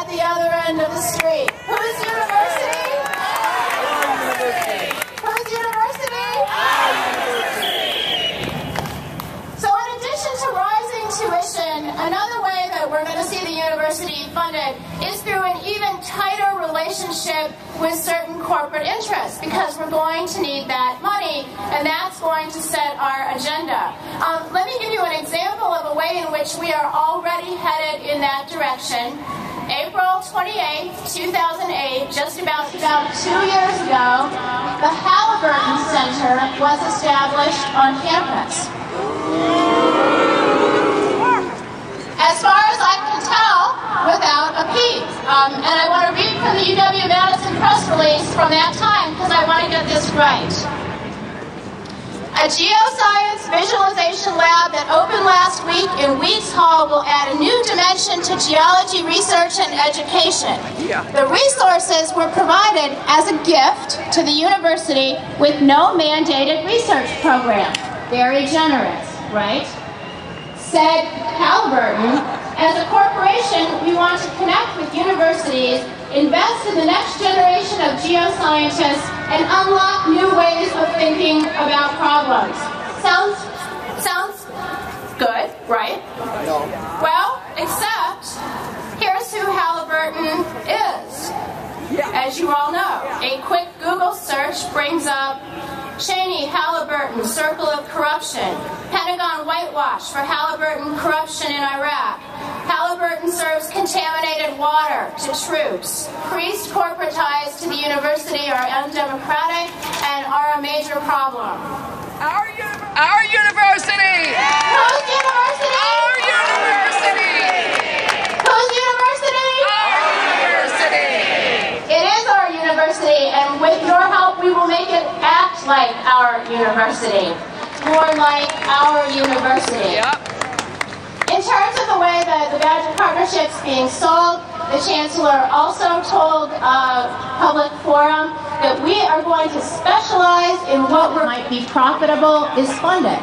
at the other end of the street. Whose university? Our university. Whose university? Our university. So in addition to rising tuition, another way that we're going to see the university funded is through an even tighter relationship with certain corporate interests, because we're going to need that money, and that's going to set our agenda. Let me give you an example of a way in which we are already headed in that direction. April 28, 2008, just about 2 years ago, the Halliburton Center was established on campus. As far as I can tell, without a P. And I want to read from the UW-Madison press release from that time, because I want to get this right. A geoscience visualization lab that opened last week in Weeks Hall will add a new dimension to geology research and education. Yeah. The resources were provided as a gift to the university with no mandated research program. Very generous, right? Said Halliburton, as a corporation, we want to connect with universities, invest in the next generation of geoscientists, and unlock new ways of thinking about problems. Sounds good, right? No. Well, except here's who Halliburton is. As you all know, a quick Google search brings up Cheney, Halliburton, Circle of Corruption, Pentagon whitewash for Halliburton corruption in Iraq, Halliburton serves contaminated water to troops, priest corporate ties to the university are undemocratic and are a major problem. Our university! Whose university? Our university! Whose university? Our university! It is our university, and with your help we will make it act like our university, more like our university. Yep. In terms of the way that the Badger Partnership's being sold, the Chancellor also told Public Forum that we are going to specialize in what might be profitable is funded.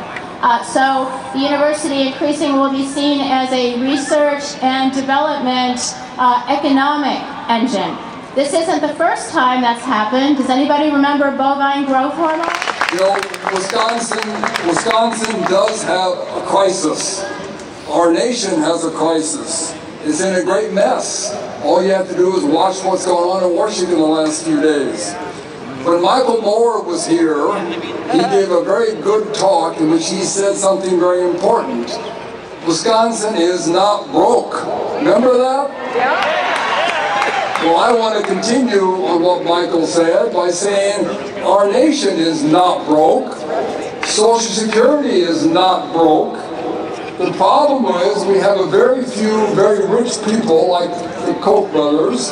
So the university increasingly will be seen as a research and development economic engine. This isn't the first time that's happened. Does anybody remember bovine growth hormone? You know, Wisconsin does have a crisis. Our nation has a crisis. It's in a great mess. All you have to do is watch what's going on in Washington the last few days. When Michael Moore was here, he gave a very good talk in which he said something very important. Wisconsin is not broke. Remember that? Yeah. Well, I want to continue on what Michael said by saying our nation is not broke. Social Security is not broke. The problem is we have a very few very rich people like the Koch brothers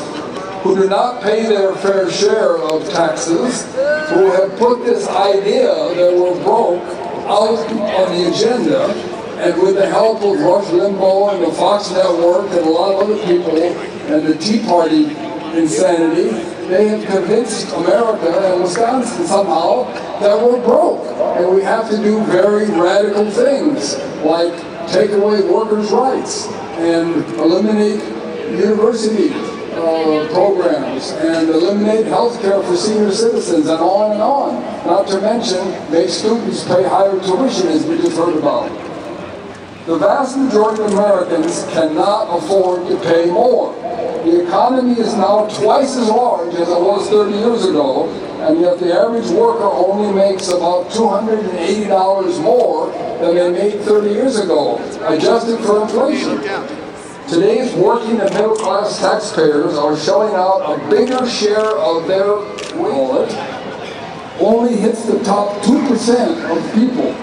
who do not pay their fair share of taxes, who have put this idea that we're broke out on the agenda, and with the help of Rush Limbaugh and the Fox Network and a lot of other people, and the Tea Party insanity, they have convinced America and Wisconsin somehow that we're broke and we have to do very radical things like take away workers' rights and eliminate university programs and eliminate health care for senior citizens and on, not to mention make students pay higher tuition as we just heard about. The vast majority of Americans cannot afford to pay more. The economy is now twice as large as it was 30 years ago, and yet the average worker only makes about $280 more than they made 30 years ago, adjusted for inflation. Today's working and middle-class taxpayers are shelling out a bigger share of their wallet, only hits the top 2% of people.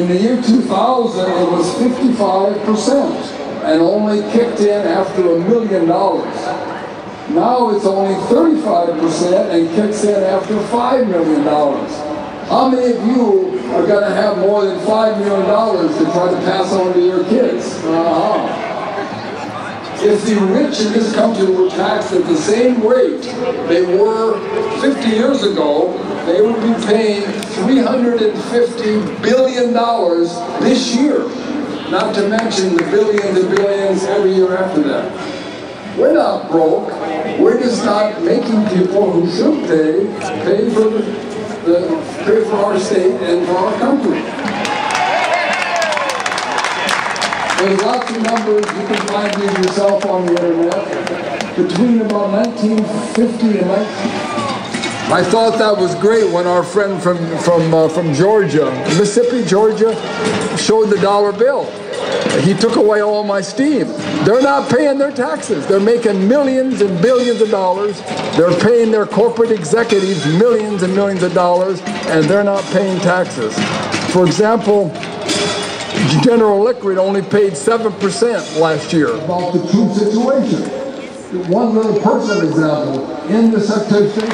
In the year 2000, it was 55%, and only kicked in after $1 million. Now it's only 35% and kicks in after $5 million. How many of you are going to have more than $5 million to try to pass on to your kids? If the rich in this country were taxed at the same rate they were 50 years ago, they would be paying $350 billion this year, not to mention the billions and billions every year after that. We're not broke. We're just not making people who should pay for our state and for our country. There's lots of numbers, you can find these yourself on the internet. Between about 1950 and 19... I thought that was great when our friend from Georgia, Mississippi, Georgia, showed the dollar bill. He took away all my steam. They're not paying their taxes. They're making millions and billions of dollars. They're paying their corporate executives millions and millions of dollars, and they're not paying taxes. For example, General Electric only paid 7% last year. About the true situation. One little personal example in the Secretary.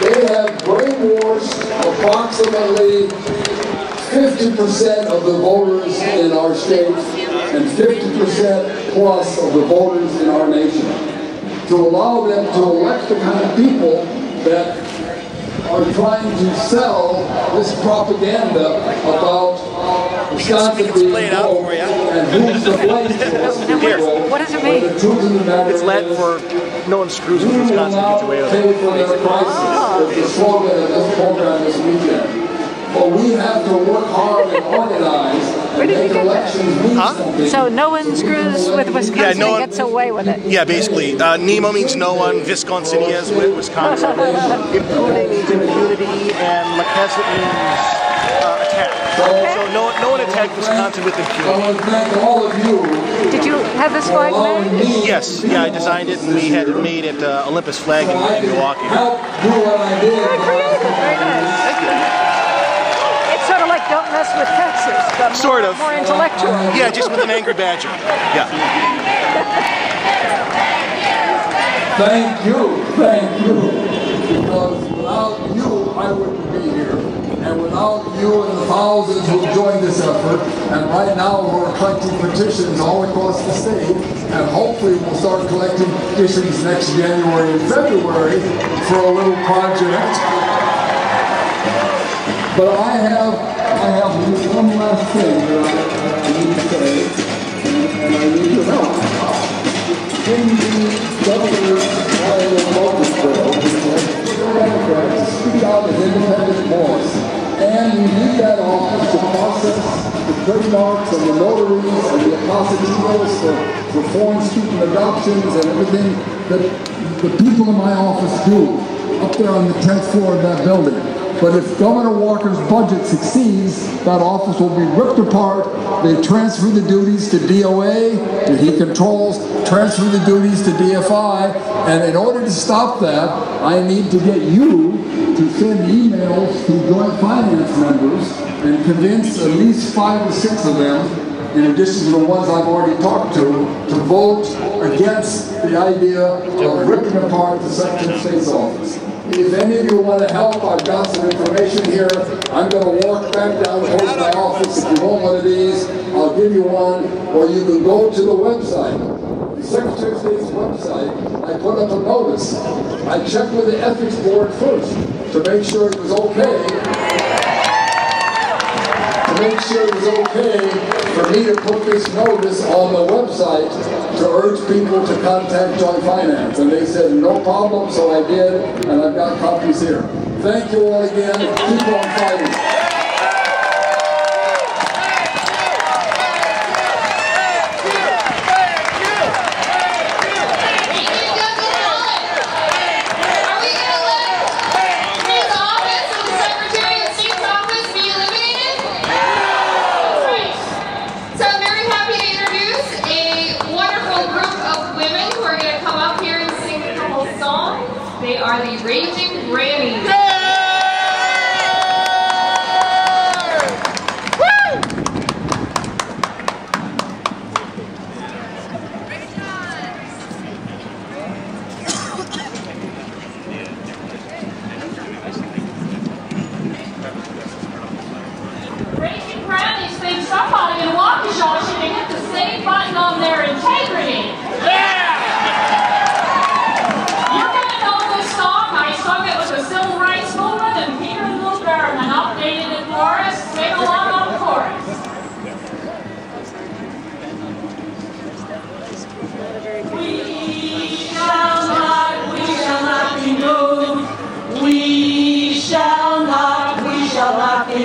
They have brainwashed approximately 50% of the voters in our state and 50% plus of the voters in our nation. To allow them to elect the kind of people that are trying to sell this propaganda about Wisconsin being broke and who's the place for us to go. What does it mean? It's Latin for... No one screws with Wisconsin gets away with it. It's the slogan of this program this weekend. But we have to work hard and organize and make elections mean something. So no one screws with Wisconsin gets away with it. Yeah, basically. Nemo means no one. Wisconsin is with Wisconsin. Impune means impunity, and McKesson means attack. So no one attacked Wisconsin with impunity. I want to thank all of you. Did you have this flag made? Yes, I designed it, and we had it made at Olympus Flag in Milwaukee. Very creative, very nice. Thank you. It's sort of like Don't Mess with Texas, but more, more intellectual. Yeah, just with an angry badger. Yeah. Thank you, thank you. Because without you, I wouldn't be here. And without you and the thousands who joined this effort, and right now we're collecting petitions all across the state, and hopefully we'll start collecting petitions next January and February for a little project. But I have one last thing that I need to say, and I need your help. In the governor's Democrats speak out as independent boards, and we need that office to process the trademarks and the notaries and the apostillees for foreign student adoptions and everything that the people in my office do up there on the 10th floor of that building. But if Governor Walker's budget succeeds, that office will be ripped apart. They transfer the duties to DOA, that he controls, transfer the duties to DFI, and in order to stop that, I need to get you to send emails to Joint Finance members and convince at least 5 or 6 of them, in addition to the ones I've already talked to vote against the idea of ripping apart the Secretary of State's office. If any of you want to help, I've got some information here. I'm going to walk back down towards my office. If you want one of these, I'll give you one. Or you can go to the website, the Secretary of State's website. I put up a notice. I checked with the ethics board first to make sure it was okay. To make sure it was okay for me to put this notice on the website to urge people to contact Joint Finance. And they said, no problem, so I did, and I've got copies here. Thank you all again. Keep on fighting. Are we going to let his office and the Secretary of State's office be eliminated? That's right. So I'm very happy to introduce a group of women who are going to come up here and sing a couple songs. They are the Raging Grannies. Raging Grannies think somebody in Waukesha should hit the same button on their integrity. Yeah! You're going to know this song. I sung it with the Civil Rights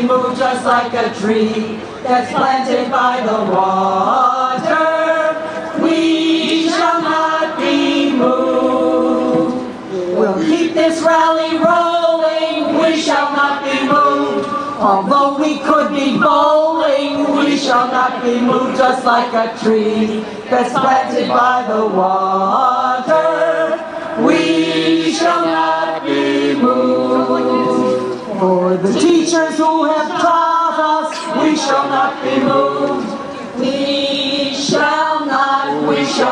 We move just like a tree that's planted by the water. We shall not be moved. We'll keep this rally rolling. We shall not be moved. Although we could be bowling, we shall not be moved just like a tree that's planted by the water. We shall not be moved. For the teachers who have taught us, we shall not be moved. We shall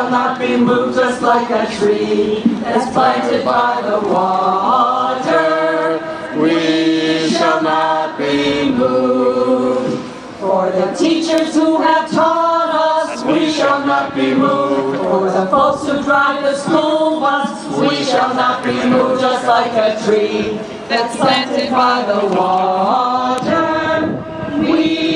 not be moved just like a tree that's planted by the water. We shall not be moved. For the teachers who have taught us, we shall not be moved. For the folks who drive the school bus, we shall not be moved just like a tree that's planted by the water. We